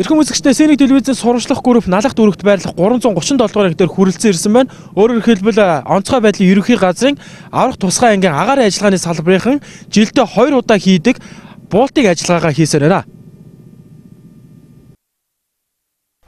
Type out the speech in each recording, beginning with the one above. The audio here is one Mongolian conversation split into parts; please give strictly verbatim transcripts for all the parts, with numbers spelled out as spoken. Эрхэм үзэгчдээ Сэний телевизээс сурвалжлах групп налах дүүрэгт байрлах гурван зуун тридцать седьмугаар эгтээр хүрэлцэн ирсэн байна. Өөрөөр хэлбэл онцгой байдлын ерөнхий газрын аврах тусгай ангийн агаар ажиллагааны салбарын жилдээ хоёр удаа хийдэг буултыг ажиллагаагаа хийсээр байна.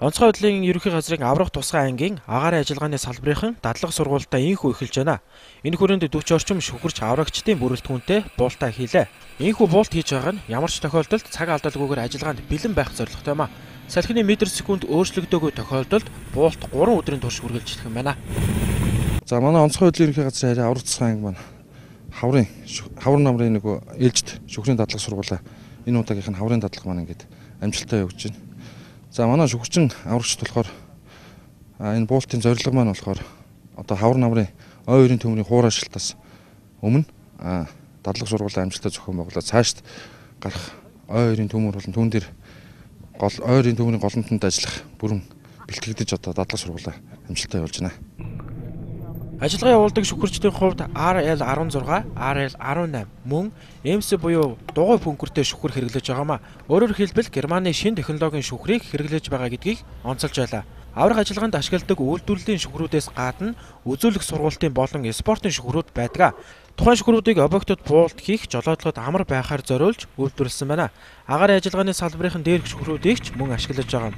Онцгой байдлын ерөнхий газрын аврах тусгай ангийн агаар ажиллагааны салбарын дадлага сургуультай инхүү эхэлж байна. Энэ хүрээнд сорок орчим шүхэрч аврагчдын бүрэлдэхүүнтэй буултаа хийлээ. Энэхүү буулт хийж байгаа нь ямар ч тохиолдолд цаг алдалгүйгээр ажиллагаанд бэлэн байх зорилготой юм а. Салхины метр секунд өөрчлөгдөөгүй тохиолдолд буулт гурван өдрийн турш үргэлжлэх юм байна. За манай онцгой хөдөлгөөний ерөнхий газрын аврах тусгай анги маань хаврын хавар намрын нөгөө ээлжид шүхрийн дадлага сургуулаа энэ удаагийнх нь хаврын дадлага маань ингээд амжилттай явж байна. За манай шүхчин аврагч болохоор энэ буултын зорилго маань болохоор одоо хавар намрын ой-өрийн төмрийн хуур ашиглалтаас өмнө дадлаг сургуулийн амжилттай зохион байгуулаад цаашд гарах ойрын төмөр болон түн дээр гол ойрын төмрийн голомтонд ажиллах бүрэн бэлтгэгдэж одоо дадлаг сургуулаа амжилттай явуулж байна. Ажиллагаа явуулдаг шүхэрчдийн хувьд ар эл сорсун, ар эл сорсун охтон, мөн эм си буюу дугуй пүнкүртэй шүхэр хэрэглэж байгаа маа. Өөрөөр хэлбэл Германы шин технологийн шүхрийг хэрэглэж байгаа гэдгийг онцолж байлаа. Аврах ажиллагаанд ашигладаг үйлдвэрлэлийн шүхрүүдээс гадна үзүүлэх сургуулийн болон спортын шүхрүүд байдаг. Тухайн шүхрүүдийг объектод буулт хийх жолоодлогод амар байхаар зориулж үйлдвэрлэсэн байна. Агаар ажиллагааны салбарын дээрх шүхрүүдийг ч мөн ашиглаж байгаа.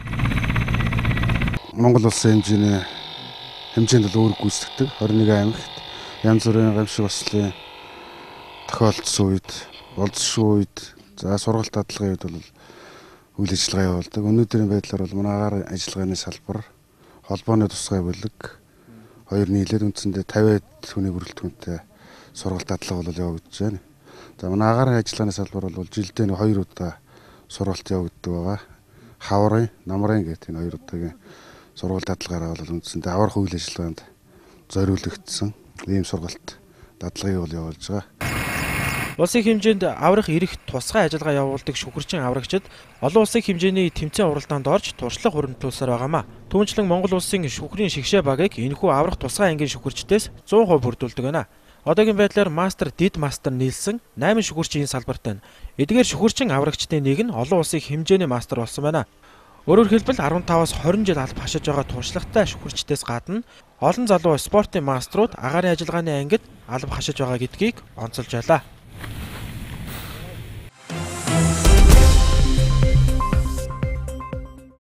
Монгол улсын хэмжээний хэмжээнд л өөр гүйцэтгэдэг двадцать один аймагт янз бүрийн гамшиг ослын тохиолдсон үед, болзошгүй үед, за сургалт дадлгын үед бол үйл ажиллагаа явуулдаг. Өнөөдрийн байдлаар бол манай агаар ажиллагааны салбар холбооны тусгай бүлэг хоёр нийлээд үндсэндээ пятьдесят хүний бүрэлдэхүүнтэй сургалт дадлага бол явагдаж байна. За манай агаар ажиллагааны салбар бол жилдээ хоёр удаа сургалт явагддаг байгаа. Хаврын, намрын гэдэг энэ хоёр удаагийн сургалт дадлагаараа бол үндсэндээ аврах үйл ажиллагаанд зориулагдсан ийм сургалт дадлагыг бол явуулж байгаа. Улсын хэмжээнд аврах эрх тусгай ажиллагаа явуулдаг шүхэрчин аврагчид олон улсын хэмжээний тэмцээн уралдаанд орж туршлага хуримтлуулсаар байгаамаа. Түүнчлэн Монгол улсын шүхрийн шигшээ багийг энэхүү аврах тусгай ангийн шүхэрчдээс сто процент бүрдүүлдэг байна. Одоогийн байдлаар мастер, дид мастер нийлсэн восемь шүхэрчийн салбарт байна. Эдгээр шүхэрчин аврагчдын нэг нь олон улсын хэмжээний мастер болсон байна. Өөрөөр хэлбэл арвантаваас двадцать жил алба хашиж байгаа туршлагатай шүхэрчдээс гадна олон залуу спортын мастерууд агаарын ажиллагааны ангид алба хашиж байгаа гэдгийг онцолж байлаа.